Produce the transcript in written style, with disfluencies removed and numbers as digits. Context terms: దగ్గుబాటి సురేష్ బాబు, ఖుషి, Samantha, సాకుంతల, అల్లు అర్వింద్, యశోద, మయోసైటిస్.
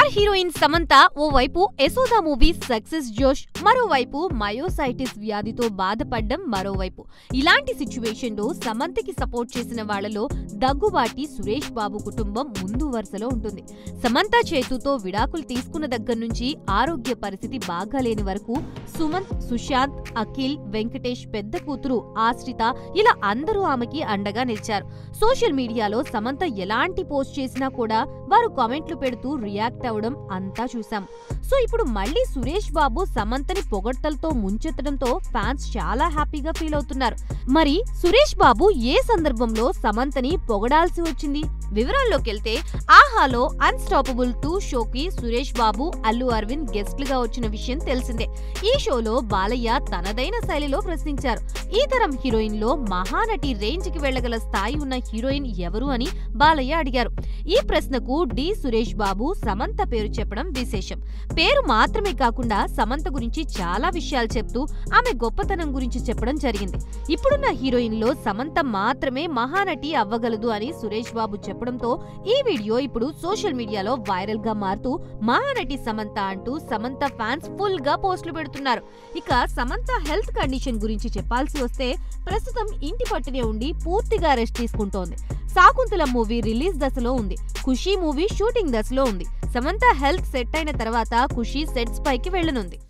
Star heroine Samantha ఓ వైపు యశోద movie success జోష్, మరోవైపు మయోసైటిస్ వ్యాధితో బాధపడడం, మరోవైపు ఇలాంటి సిచువేషన్ లో సమంతకి సపోర్ట్ చేసిన వాళ్ళలో దగ్గుబాటి సురేష్ బాబు కుటుంబం ముందు వరుసలో ఉంటుంది. సమంత చేతుతో విడాకులు తీసుకున్న దగ్గర నుంచి ఆరోగ్య పరిస్థితి బాగాలేని వరకు సుమంత్, సుశాంత్, అఖిల్, వెంకటేష్ పెద్ద కూతురు ఆశ్రిత ఇలా అందరూ ఆమెకి అండగా నిలిచారు. సోషల్ మీడియాలో సమంత ఎలాంటి పోస్ట్ చేసినా కూడా వారు కామెంట్లు పెడుతూ రియాక్ట్ అవడం అంతా చూసాం. సో ఇప్పుడు మళ్ళీ సురేష్ బాబు సమంతని పొగడ్తలతో ముంచెత్తడంతో ఫ్యాన్స్ చాలా హ్యాపీగా ఫీల్ అవుతున్నారు. మరి సురేష్ బాబు ఏ సందర్భంలో సమంతని పొగడాల్సి వచ్చింది? వివరాల్లోకి వెళ్తే ఆహాలో అన్స్టాపబుల్ 2 షోకి సురేష్ బాబు, అల్లు, అర్వింద్ గెస్ట్లుగా వచ్చిన విషయం తెలిసిందే. ఈ షోలో బాలయ్య తనదైన శైలిలో ప్రశ్నించారు, ఈ తరం హీరోయిన్ లో మహానటి రేంజ్ కి వెళ్లగల స్థాయి ఉన్న హీరోయిన్ ఎవరు అని బాలయ్య అడిగారు. ఈ ప్రశ్నకు డి సురేష్ బాబు సమంత పేరు చెప్పడం విశేషం. పేరు మాత్రమే కాకుండా సమంత గురించి చాలా విషయాలు చెప్తూ ఆమె గొప్పతనం గురించి చెప్పడం జరిగింది. ఇప్పుడున్న హీరోయిన్ లో సమంత మాత్రమే మహానటి అవ్వగలదు అని సురేష్ బాబు చెప్పడంతో ఈ వీడియో ఇప్పుడు సోషల్ మీడియాలో వైరల్ గా మారుతూ మహానటి సమంత అంటూ సమంత ఫ్యాన్స్ ఫుల్ గా పోస్టులు పెడుతున్నారు. ఇక సమంత హెల్త్ కండిషన్ గురించి చెప్పాల్సి వస్తే ప్రస్తుతం ఇంటి పట్టునే ఉండి పూర్తిగా రెస్ట్ తీసుకుంటోంది. సాకుంతల మూవీ రిలీజ్ దశలో ఉంది, ఖుషి మూవీ షూటింగ్ దశలో ఉంది. సమంత హెల్త్ సెట్ అయిన తర్వాత ఖుషి సెట్స్ పైకి వెళ్లనుంది.